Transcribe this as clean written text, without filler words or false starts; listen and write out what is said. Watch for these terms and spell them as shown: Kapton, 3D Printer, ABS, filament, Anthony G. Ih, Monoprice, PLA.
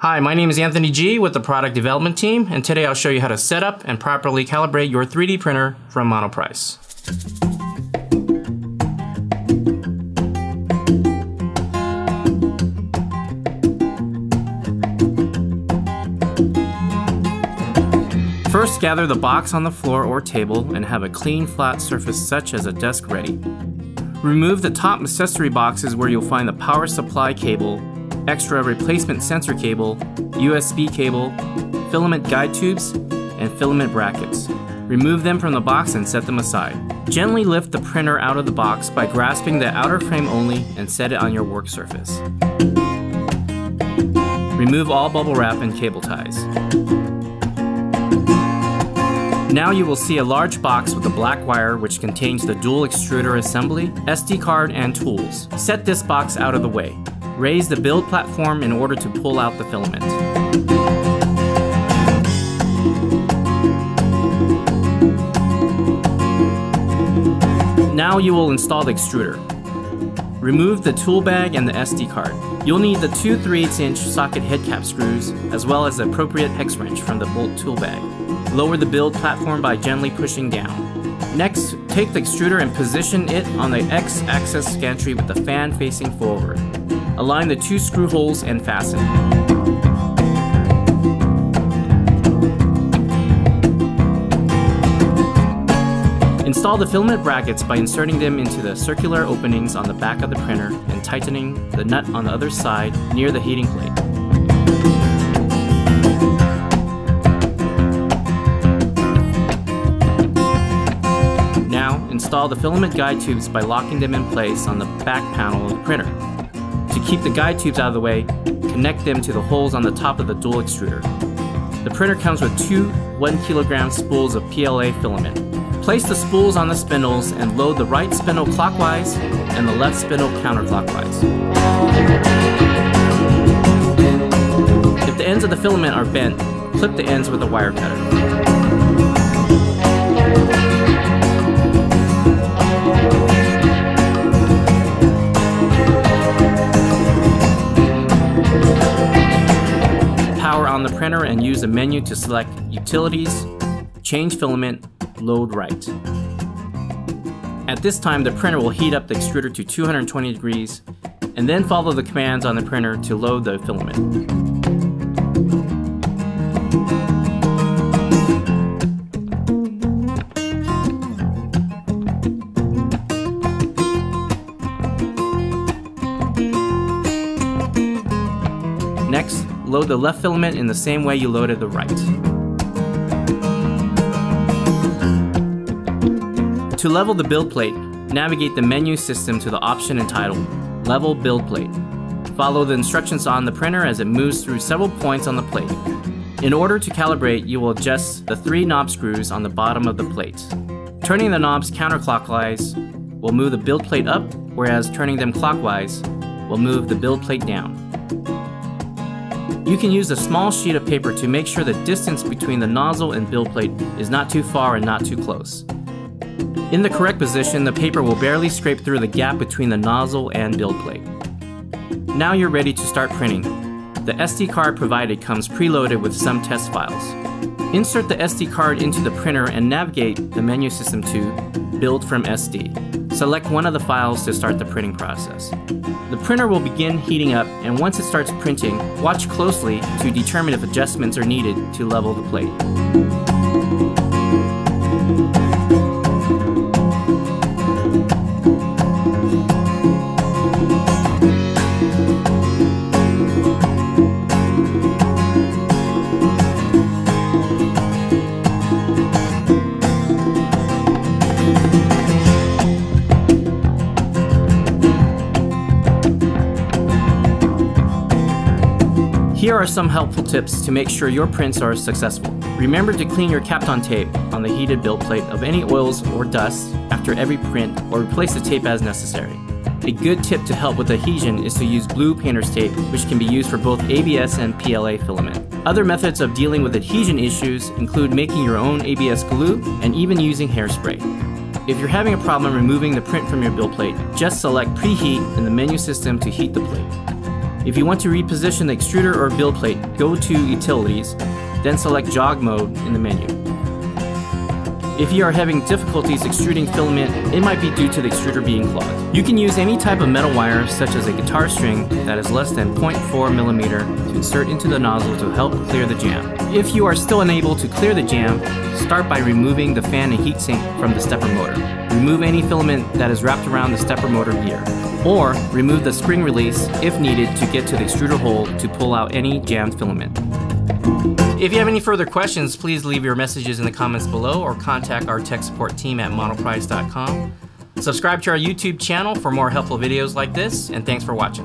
Hi, my name is Anthony G. with the product development team, and today I'll show you how to set up and properly calibrate your 3D printer from Monoprice. First, gather the box on the floor or table and have a clean, flat surface such as a desk ready. Remove the top accessory boxes where you'll find the power supply cable, extra replacement sensor cable, USB cable, filament guide tubes, and filament brackets. Remove them from the box and set them aside. Gently lift the printer out of the box by grasping the outer frame only and set it on your work surface. Remove all bubble wrap and cable ties. Now you will see a large box with a black wire which contains the dual extruder assembly, SD card, and tools. Set this box out of the way. Raise the build platform in order to pull out the filament. Now you will install the extruder. Remove the tool bag and the SD card. You'll need the 2 3/8-inch socket head cap screws as well as the appropriate hex wrench from the bolt tool bag. Lower the build platform by gently pushing down. Next, take the extruder and position it on the X-axis gantry with the fan facing forward. Align the 2 screw holes and fasten. Install the filament brackets by inserting them into the circular openings on the back of the printer and tightening the nut on the other side near the heating plate. Install the filament guide tubes by locking them in place on the back panel of the printer. To keep the guide tubes out of the way, connect them to the holes on the top of the dual extruder. The printer comes with 2 1-kilogram spools of PLA filament. Place the spools on the spindles and load the right spindle clockwise and the left spindle counterclockwise. If the ends of the filament are bent, clip the ends with a wire cutter. On the printer and use the menu to select Utilities, Change Filament, Load Right. At this time, the printer will heat up the extruder to 220 degrees and then follow the commands on the printer to load the filament. Next, load the left filament in the same way you loaded the right. To level the build plate, navigate the menu system to the option entitled Level Build Plate. Follow the instructions on the printer as it moves through several points on the plate. In order to calibrate, you will adjust the 3 knob screws on the bottom of the plate. Turning the knobs counterclockwise will move the build plate up, whereas turning them clockwise will move the build plate down. You can use a small sheet of paper to make sure the distance between the nozzle and build plate is not too far and not too close. In the correct position, the paper will barely scrape through the gap between the nozzle and build plate. Now you're ready to start printing. The SD card provided comes preloaded with some test files. Insert the SD card into the printer and navigate the menu system to Build from SD. Select one of the files to start the printing process. The printer will begin heating up, and once it starts printing, watch closely to determine if adjustments are needed to level the plate. Here are some helpful tips to make sure your prints are successful. Remember to clean your Kapton tape on the heated build plate of any oils or dust after every print, or replace the tape as necessary. A good tip to help with adhesion is to use blue painter's tape, which can be used for both ABS and PLA filament. Other methods of dealing with adhesion issues include making your own ABS glue and even using hairspray. If you're having a problem removing the print from your build plate, just select Preheat in the menu system to heat the plate. If you want to reposition the extruder or build plate, go to Utilities, then select Jog Mode in the menu. If you are having difficulties extruding filament, it might be due to the extruder being clogged. You can use any type of metal wire, such as a guitar string that is less than 0.4 mm, to insert into the nozzle to help clear the jam. If you are still unable to clear the jam, start by removing the fan and heatsink from the stepper motor. Remove any filament that is wrapped around the stepper motor gear, or remove the spring release if needed to get to the extruder hole to pull out any jammed filament. If you have any further questions, please leave your messages in the comments below or contact our tech support team at monoprice.com. Subscribe to our YouTube channel for more helpful videos like this, and thanks for watching.